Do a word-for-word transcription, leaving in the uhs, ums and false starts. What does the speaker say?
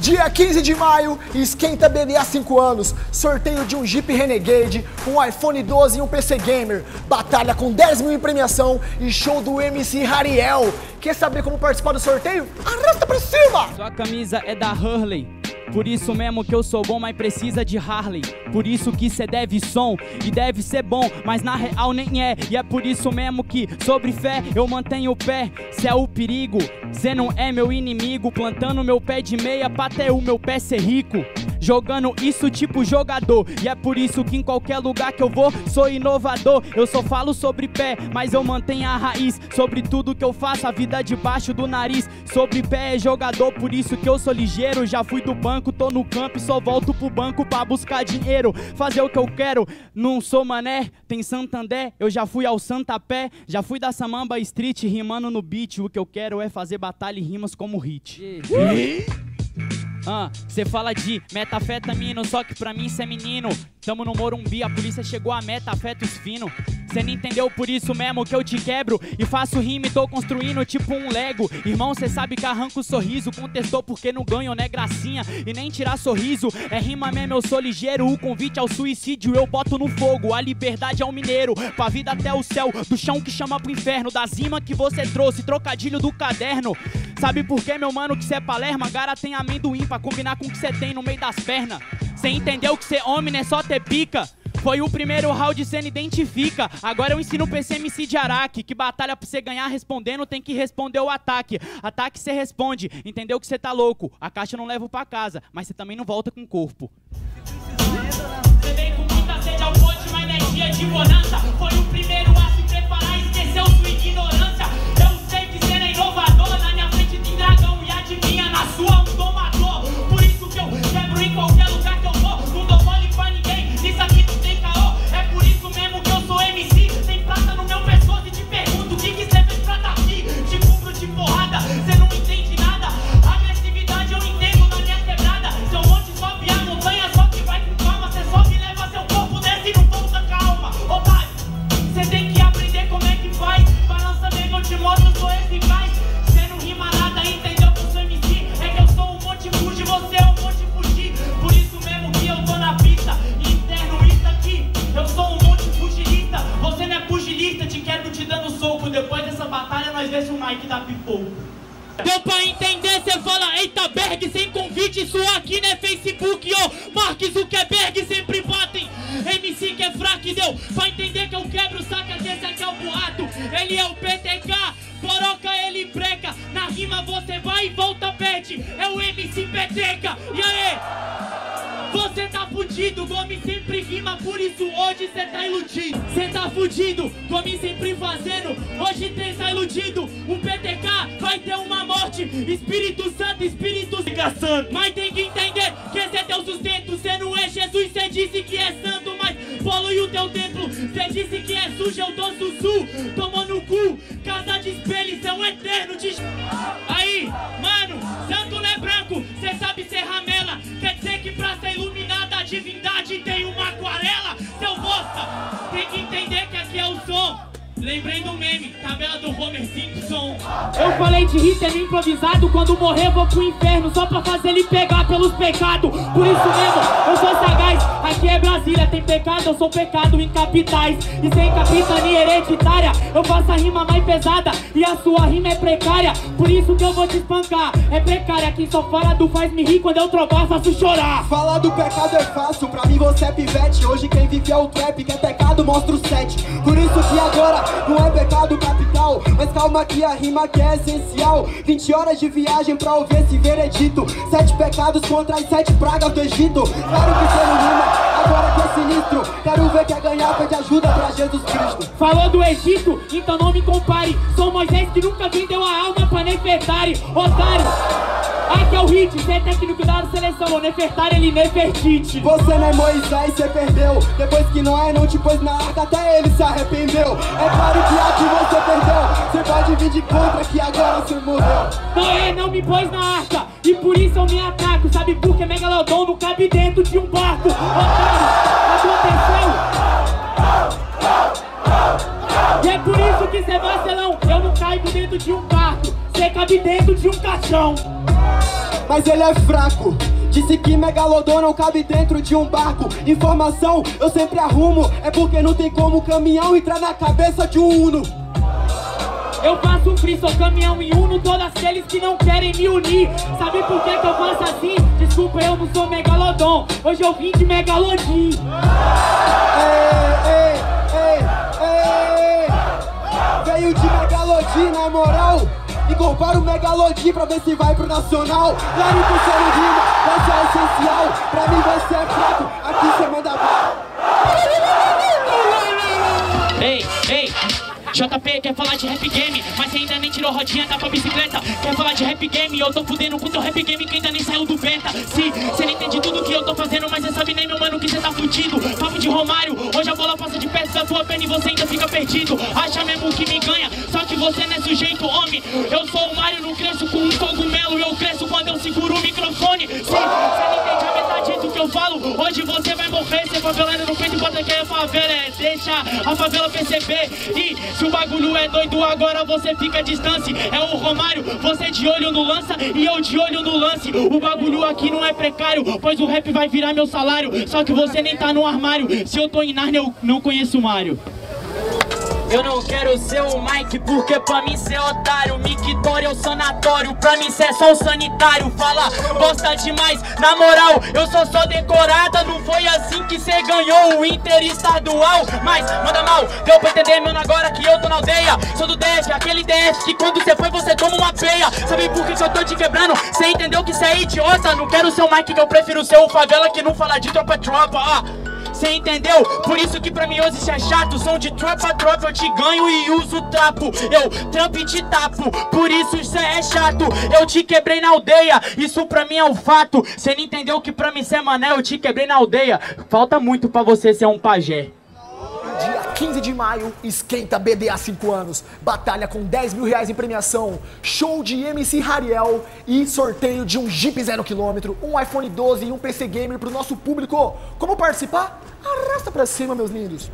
Dia quinze de maio, Esquenta B D A cinco anos, sorteio de um Jeep Renegade, um iPhone doze e um P C Gamer, batalha com dez mil em premiação e show do M C Hariel. Quer saber como participar do sorteio? Arrasta pra cima! Sua camisa é da Hurley, por isso mesmo que eu sou bom, mas precisa de Harley. Por isso que cê deve som e deve ser bom, mas na real nem é. E é por isso mesmo que sobre fé eu mantenho o pé. Cê é o perigo, cê não é meu inimigo. Plantando meu pé de meia pra até o meu pé ser rico. Jogando isso tipo jogador. E é por isso que em qualquer lugar que eu vou sou inovador. Eu só falo sobre pé, mas eu mantenho a raiz. Sobre tudo que eu faço, a vida debaixo do nariz. Sobre pé é jogador, por isso que eu sou ligeiro. Já fui do banco, tô no campo e só volto pro banco pra buscar dinheiro. Fazer o que eu quero, não sou mané. Tem Santander, eu já fui ao Santapé. Já fui da Samamba Street, rimando no beat. O que eu quero é fazer batalha e rimas como hit. Yeah. Ah, cê fala de metafetamina, só que pra mim cê é menino. Tamo no Morumbi, a polícia chegou a metafetos fino. Cê não entendeu, por isso mesmo que eu te quebro. E faço rima e tô construindo tipo um Lego. Irmão, cê sabe que arranca o sorriso. Contestou porque não ganho, né, gracinha? E nem tirar sorriso, é rima mesmo, eu sou ligeiro. O convite ao suicídio eu boto no fogo. A liberdade é o mineiro, pra vida até o céu. Do chão que chama pro inferno, da zima que você trouxe, trocadilho do caderno. Sabe por que, meu mano, que cê é Palerma? Gara tem amendoim pra combinar com o que cê tem no meio das pernas. Cê entendeu que cê homem, né, só ter pica? Foi o primeiro round, cê não identifica. Agora eu ensino o P C M C de Araque, que batalha pra você ganhar respondendo, tem que responder o ataque. Ataque cê responde, entendeu que cê tá louco. A caixa eu não levo pra casa, mas cê também não volta com o corpo. Cê vem com muita sede ao ponte, mas não é dia de bonança. Foi o primeiro a se preparar e esqueceu sua ignorância. Eu sei que cê é inovador, na minha frente tem dragão e adivinha, na sua um domador. Por isso que eu quebro em qualquer lugar que eu vou, não dou mole pra ninguém, isso aqui não tem caô. É por isso mesmo que eu sou M C, tem prata no meu pescoço e te pergunto o que que cê fez pra tá aqui. Te cubro de porrada, cê não entende nada, agressividade eu entendo na minha quebrada. Seu monte sobe a montanha, só que vai com calma, cê sobe e leva seu corpo, desce e não volta calma. Ô pai, cê tem que aprender como é que faz, balança mesmo, eu te mostro, eu sou eficaz. Cê não rima nada, entendeu? Você é um monte fugir, por isso mesmo que eu tô na pista. Interno isso aqui, eu sou um monte pugilista. Você não é pugilista, te quero te dando soco. Depois dessa batalha nós vemos o Mike da pipou. Deu pra entender, cê fala eita Berg sem convite. Isso aqui não é Facebook, ó, oh, Mark Zuckerberg sempre batem. M C que é fraco e deu pra entender que eu quebro, saca que esse aqui é o boato. Ele é o P T K, poroca ele breca. Na rima você vai e volta, perde. É o M C Peteca, e aí? Você tá fudido, Gomes sempre rima, por isso hoje cê tá iludido. Cê tá fudido, Gomes sempre fazendo, hoje cê tá iludido. O P T K vai ter uma morte, Espírito Santo, Espírito Santo. Mas tem que entender que esse é teu sustento, cê não é Jesus, cê disse que é santo. Mas polui o teu templo, cê disse que é sujo, eu tô sussu. Tomou no cu, casa de espelho, cê é um eterno de... Aí, mano, santo não é branco, cê sabe ser ramela. Quer dizer que pra ser iluminada a divindade tem uma aquarela, seu bosta. Tem que entender que aqui é o som. Lembrei do meme, tabela do Homer Simpson. Eu falei de Hitler improvisado, quando morrer vou pro inferno, só pra fazer ele pegar pelos pecados. Por isso mesmo, eu sou sagaz, aqui é Brasília, tem pecado, eu sou pecado em capitais. E sem capitania hereditária, eu faço a rima mais pesada, e a sua rima é precária. Por isso que eu vou te espancar, é precária, quem só fala do faz-me rir, quando eu trovar faço chorar. Falar do pecado é fácil, pra mim você é pivete, hoje quem vive é o trap, que é pecado mostra o set. Por isso que agora... Não é pecado capital, mas calma que a rima que é essencial. Vinte horas de viagem pra ouvir esse veredito. Sete pecados contra as sete pragas do Egito. Claro que você não rima, agora que é sinistro. Quero ver quem ganhar, pede ajuda pra Jesus Cristo. Falou do Egito, então não me compare. Sou Moisés que nunca vendeu a alma pra Nefertari. Otário! Aqui é o hit, cê é técnico da seleção, o Nefertari, ele Nefertiti. Você não é Moisés, cê perdeu. Depois que Noé não te pôs na arca, até ele se arrependeu. É claro que aqui você perdeu, cê pode vir de contra que agora cê morreu. Noé não me pôs na arca, e por isso eu me ataco. Sabe por que Megalodon não cabe dentro de um barco? Aconteceu. E é por isso que cê é vacilão, eu não caibo dentro de um barco. Cê cabe dentro de um caixão. mas ele é fraco. Disse que Megalodon não cabe dentro de um barco. Informação eu sempre arrumo, é porque não tem como caminhão entrar na cabeça de um Uno. Eu faço free, sou caminhão e Uno, todos aqueles que não querem me unir. Sabe por que que eu faço assim? Desculpa, eu não sou Megalodon, hoje eu vim de Megalodin. Ei, ei. Veio de Megalodon, na moral, e compara o Megalodon pra ver se vai pro nacional. Claro que você não rima, você é essencial. Pra mim você é fraco, aqui você manda mal. Ei, ei, J P quer falar de rap game, mas cê ainda nem tirou rodinha da tua bicicleta. Quer falar de rap game, eu tô fudendo com teu rap game que ainda nem saiu do beta. Sim, cê não entende tudo que eu tô fazendo, mas cê sabe nem, meu mano, que cê tá fudido. Papo de Romário, hoje a bola passa de perto da tua perna e você ainda fica perdido. Acha mesmo que me ganha, só que você não é sujeito, homem. Eu sou o Mário, não cresço com um cogumelo, eu cresço quando eu seguro o microfone. Sim, cê não entende a metade do que eu falo, hoje você vai morrer. Cê favelado no peito, bota que é a favela, é deixar a favela perceber. E se o bagulho é doido, agora você fica à distância. É o Romário, você de olho no lança e eu de olho no lance. O bagulho aqui não é precário, pois o rap vai virar meu salário. Só que você nem tá no armário, se eu tô em Narnia eu não conheço o Mário. Eu não quero ser o Mike, porque pra mim cê é otário. Mictório é o sanatório, pra mim cê é só um sanitário. Fala, gosta demais, na moral, eu sou só decorada. Não foi assim que cê ganhou o interestadual. Mas, manda mal, deu pra entender, mano, agora que eu tô na aldeia. Sou do D F, aquele D F que quando cê foi você toma uma peia. Sabe por que que eu tô te quebrando? Cê entendeu que cê é idiota? Não quero ser o Mike, que eu prefiro ser o favela que não fala de tropa-tropa, ah. Cê entendeu? Por isso que pra mim hoje cê é chato. Som de tropa, tropa, eu te ganho e uso trapo. Eu trampo e te tapo, por isso cê é chato. Eu te quebrei na aldeia, isso pra mim é um fato. Cê não entendeu que pra mim cê é mané, eu te quebrei na aldeia. Falta muito pra você ser um pajé. Dia quinze de maio, Esquenta B D A cinco anos. Batalha com dez mil reais em premiação. Show de M C Hariel e sorteio de um Jeep zero quilômetro, um iPhone doze e um P C Gamer pro nosso público. Como participar? Arrasta pra cima, meus lindos!